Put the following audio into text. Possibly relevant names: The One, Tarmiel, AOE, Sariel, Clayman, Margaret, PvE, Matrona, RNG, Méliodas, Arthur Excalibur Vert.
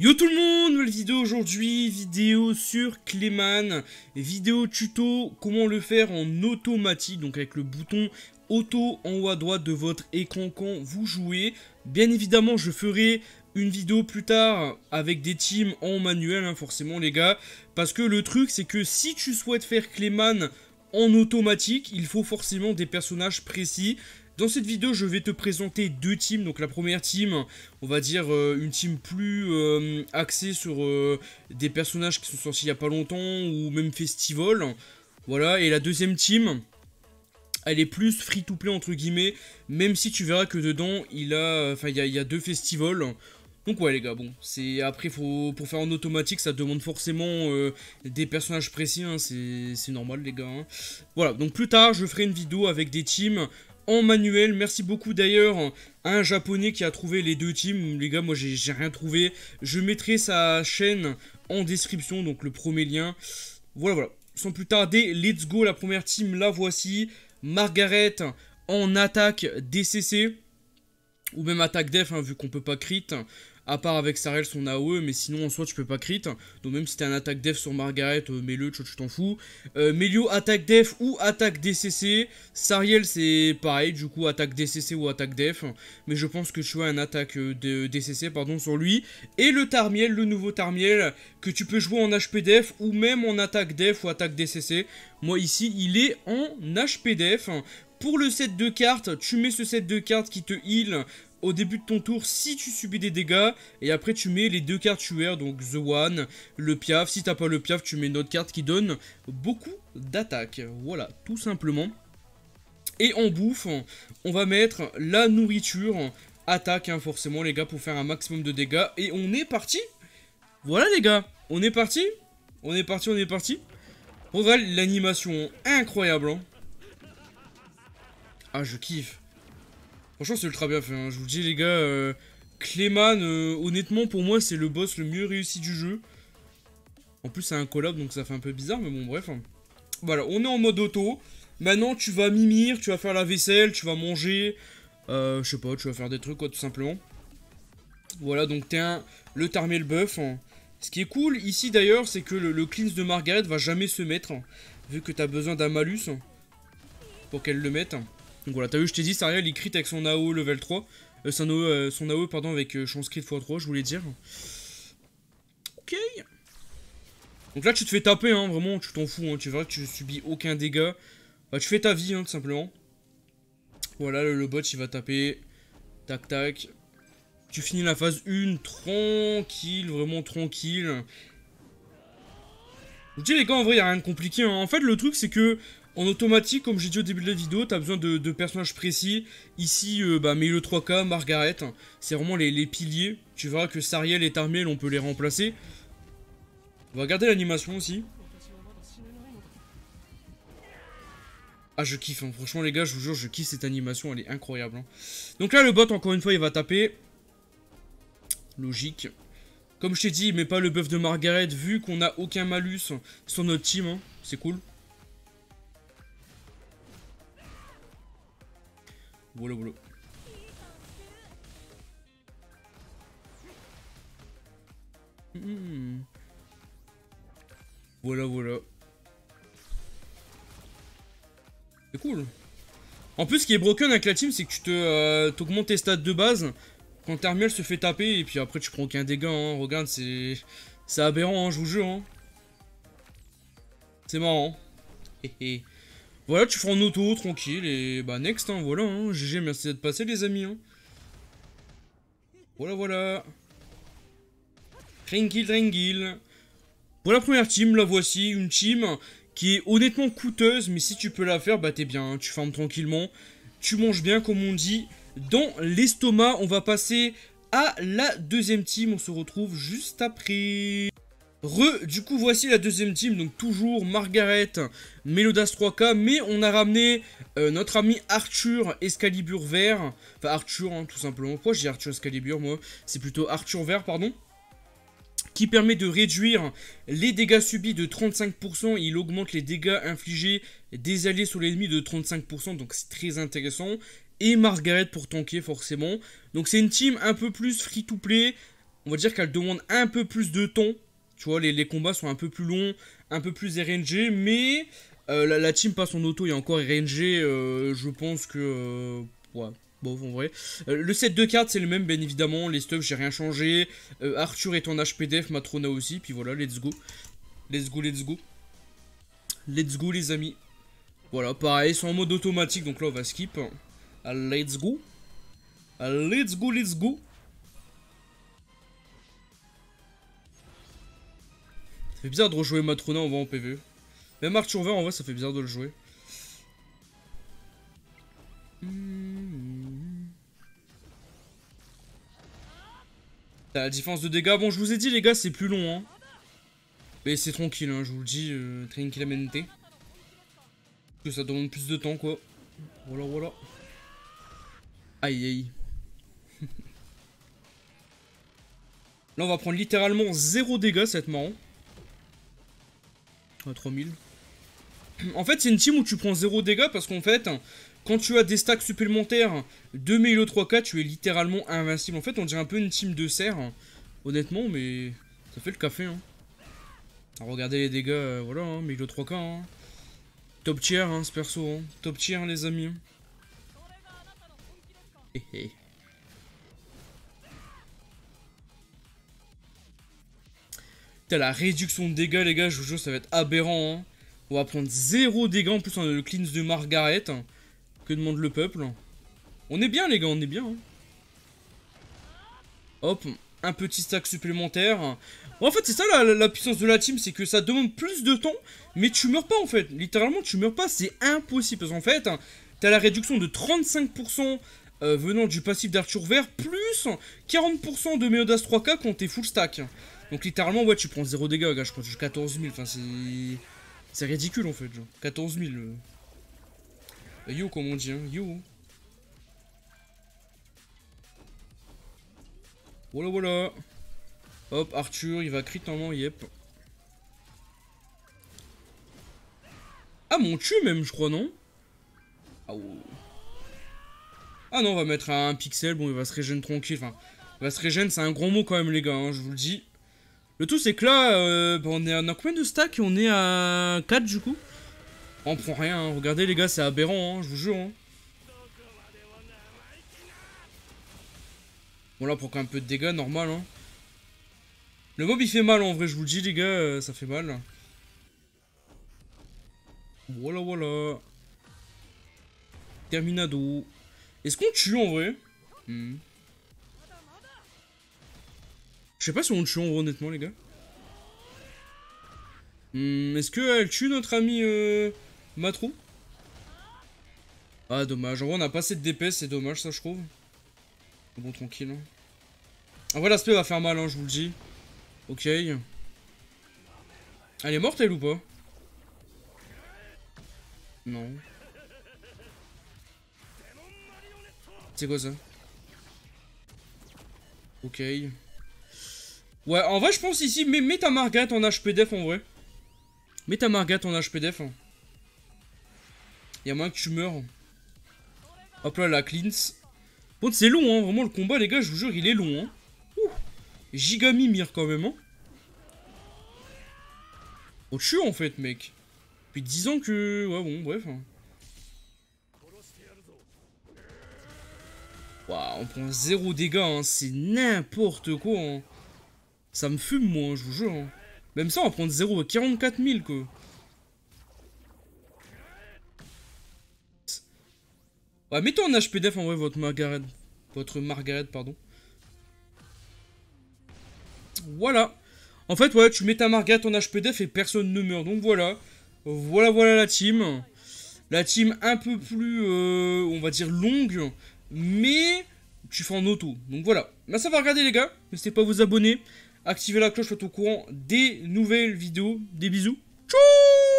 Yo tout le monde, nouvelle vidéo aujourd'hui, vidéo sur Clayman, vidéo tuto comment le faire en automatique, donc avec le bouton auto en haut à droite de votre écran quand vous jouez. Bien évidemment je ferai une vidéo plus tard avec des teams en manuel, hein, forcément les gars, parce que le truc c'est que si tu souhaites faire Clayman en automatique, il faut forcément des personnages précis. Dans cette vidéo, je vais te présenter deux teams. Donc la première team, on va dire une team plus axée sur des personnages qui sont sortis il n'y a pas longtemps ou même festival. Voilà, et la deuxième team, elle est plus free to play entre guillemets, même si tu verras que dedans, il y a deux festivals. Donc ouais les gars, bon, c'est après pour faire en automatique, ça demande forcément des personnages précis, hein, c'est normal les gars. Hein. Voilà, donc plus tard, je ferai une vidéo avec des teams en manuel. Merci beaucoup d'ailleurs à un japonais qui a trouvé les deux teams. Les gars, moi j'ai rien trouvé. Je mettrai sa chaîne en description, donc le premier lien. Voilà. Sans plus tarder, let's go. La première team, la voici. Margaret en attaque DCC. Ou même attaque def, hein, vu qu'on peut pas crit. À part avec Sariel son AOE, mais sinon en soi tu peux pas crit. Donc même si t'as un attaque def sur Margaret, mets-le, tu t'en fous. Mélio attaque def ou attaque DCC. Sariel c'est pareil, du coup attaque DCC ou attaque def. Mais je pense que tu as un attaque DCC pardon, sur lui. Et le Tarmiel, le nouveau Tarmiel, que tu peux jouer en HP def ou même en attaque def ou attaque DCC. Moi ici il est en HP def. Pour le set de cartes, tu mets ce set de cartes qui te heal au début de ton tour si tu subis des dégâts, et après tu mets les deux cartes UR, donc The One, le piaf. Si t'as pas le piaf, tu mets une autre carte qui donne beaucoup d'attaques. Voilà, tout simplement. Et en bouffe, on va mettre la nourriture, attaque hein, forcément les gars, pour faire un maximum de dégâts. Et on est parti. Voilà les gars, on est parti. On est parti. Regarde l'animation, incroyable hein. Ah je kiffe. Franchement c'est ultra bien fait, hein. Je vous le dis les gars, Clayman, honnêtement pour moi c'est le boss le mieux réussi du jeu. En plus c'est un collab donc ça fait un peu bizarre mais bon bref. Voilà, on est en mode auto. Maintenant tu vas mimir, tu vas faire la vaisselle, tu vas manger, je sais pas, tu vas faire des trucs quoi tout simplement. Voilà donc t'es le Tarmiel buff. Hein. Ce qui est cool ici d'ailleurs c'est que le cleanse de Margaret va jamais se mettre, hein, vu que t'as besoin d'un malus hein, pour qu'elle le mette. Donc voilà, t'as vu, je t'ai dit, Sariel il crit avec son AOE level 3. Son AOE, pardon, avec chance crit x3, je voulais dire. Ok. Donc là, tu te fais taper, hein, vraiment, tu t'en fous, hein, tu verras que tu subis aucun dégât. Bah, tu fais ta vie, hein, tout simplement. Voilà, le bot, il va taper. Tac, tac. Tu finis la phase 1, tranquille, vraiment tranquille. Je vous dis, les gars, en vrai, y'a rien de compliqué, hein. En fait, le truc, c'est que en automatique, comme j'ai dit au début de la vidéo, t'as besoin de personnages précis. Ici, mais le 3K, Margaret, c'est vraiment les piliers. Tu verras que Sariel et Tarmiel, on peut les remplacer. On va regarder l'animation aussi. Ah, je kiffe, hein. Franchement les gars, je vous jure, je kiffe cette animation, elle est incroyable. Hein. Donc là, le bot, encore une fois, il va taper. Logique. Comme je t'ai dit, il met pas le buff de Margaret, vu qu'on a aucun malus sur notre team, hein. C'est cool. Voilà, voilà. Voilà. C'est cool. En plus, ce qui est broken avec la team, c'est que tu t'augmentes tes stats de base quand Tarmiel se fait taper et puis après tu prends aucun dégât. Hein. Regarde, c'est aberrant, hein, je vous jure. Hein. C'est marrant. Hé. Voilà, tu feras en auto, tranquille, et bah next, hein, voilà, hein, GG, merci d'être passé les amis. Hein. Voilà. Tranquille. Pour la première team, la voici, une team qui est honnêtement coûteuse, mais si tu peux la faire, bah t'es bien, hein, tu farmes tranquillement, tu manges bien, comme on dit, dans l'estomac. On va passer à la deuxième team, on se retrouve juste après. Du coup voici la deuxième team, donc toujours Margaret, Méliodas 3K, mais on a ramené notre ami Arthur Excalibur Vert, enfin Arthur hein, tout simplement, pourquoi je dis Arthur Excalibur moi, c'est plutôt Arthur Vert pardon, qui permet de réduire les dégâts subis de 35%, il augmente les dégâts infligés des alliés sur l'ennemi de 35%, donc c'est très intéressant, et Margaret pour tanker forcément, donc c'est une team un peu plus free to play, on va dire qu'elle demande un peu plus de temps. Tu vois, les combats sont un peu plus longs, un peu plus RNG, mais la team passe en auto, il y a encore RNG, je pense que... ouais, bon, en vrai. Le set de cartes, c'est le même, bien évidemment, les stuffs, j'ai rien changé. Arthur est en HPDF, Matrona aussi, puis voilà, let's go. Let's go, let's go. Let's go, les amis. Voilà, pareil, ils sont en mode automatique, donc là, on va skip. Let's go. Let's go, let's go. Ça fait bizarre de rejouer Matrona en PvE. Même Arthur Vert en vrai ça fait bizarre de le jouer. La différence de dégâts, bon je vous ai dit les gars c'est plus long hein. Mais c'est tranquille hein, je vous le dis, tranquillamente. Parce que ça demande plus de temps quoi. Voilà voilà. Aïe aïe. Là on va prendre littéralement 0 dégâts, ça va être marrant. 3000. En fait c'est une team où tu prends 0 dégâts parce qu'en fait quand tu as des stacks supplémentaires de Mélo 3K tu es littéralement invincible. En fait on dirait un peu une team de cerf honnêtement, mais ça fait le café hein. Alors, regardez les dégâts, voilà hein, Mélo 3K hein. Top tier hein, ce perso hein. Top tier hein, les amis. Hey, hey. La réduction de dégâts les gars, je vous jure ça va être aberrant hein. On va prendre 0 dégâts, en plus on a le cleanse de Margaret. Que demande le peuple? On est bien les gars, on est bien hein. Hop, un petit stack supplémentaire. Bon, en fait c'est ça la puissance de la team, c'est que ça demande plus de temps. Mais tu meurs pas en fait, littéralement tu meurs pas, c'est impossible. Parce qu'en fait, t'as la réduction de 35% venant du passif d'Arthur Vert, plus 40% de Méliodas 3K quand t'es full stack. Donc littéralement ouais tu prends 0 dégâts gars, je prends 14000, enfin c'est ridicule en fait genre. 14000 yo comme on dit hein, yo. Voilà voilà. Hop Arthur il va crit normalement, yep. Ah mon cul même je crois non. Ah ouais. Ah non on va mettre un pixel, bon il va se régénérer tranquille, enfin il va se régénérer, c'est un grand mot quand même les gars hein, je vous le dis. Le tout c'est que là, bah on est à combien de stacks? On est à 4 du coup. On prend rien, hein. Regardez les gars, c'est aberrant, hein, je vous jure. Hein. Bon là, on prend quand même un peu de dégâts, normal. Hein. Le mob il fait mal en vrai, je vous le dis les gars, ça fait mal. Voilà, voilà. Terminado. Est-ce qu'on tue en vrai? Je sais pas si on le tue en gros, honnêtement les gars. Est-ce qu'elle tue notre ami Matrou? Ah dommage, en vrai on a pas assez de DPS, c'est dommage ça je trouve. Bon tranquille. Hein. En vrai l'aspect va faire mal hein, je vous le dis. Ok. Elle est morte elle ou pas? Non. C'est quoi ça? Ok. Ouais, en vrai, je pense ici, mais mets ta Margaret en HPDF en vrai. Mets ta Margaret en HPDF. Y'a moyen que tu meurs. Hop là, la cleanse. Bon, c'est long, hein. Vraiment, le combat, les gars, je vous jure, il est long. Hein. Ouh. Giga mimir quand même. Hein. On tue en fait, mec. Depuis 10 ans que. Ouais, bon, bref. Hein. Waouh, on prend 0 dégâts, hein. C'est n'importe quoi. Hein. Ça me fume moi, hein, je vous jure. Hein. Même ça, on va prendre 0 à 44000 quoi. Ouais, mettons en HPDF en vrai votre Margaret. Votre Margaret, pardon. Voilà. En fait, ouais, tu mets ta Margaret en HPDF et personne ne meurt. Donc voilà. Voilà, voilà la team. La team un peu plus, on va dire, longue. Mais tu fais en auto. Donc voilà. Là, ça va regarder les gars. N'hésitez pas à vous abonner. Activez la cloche pour être au courant des nouvelles vidéos. Des bisous. Tchou!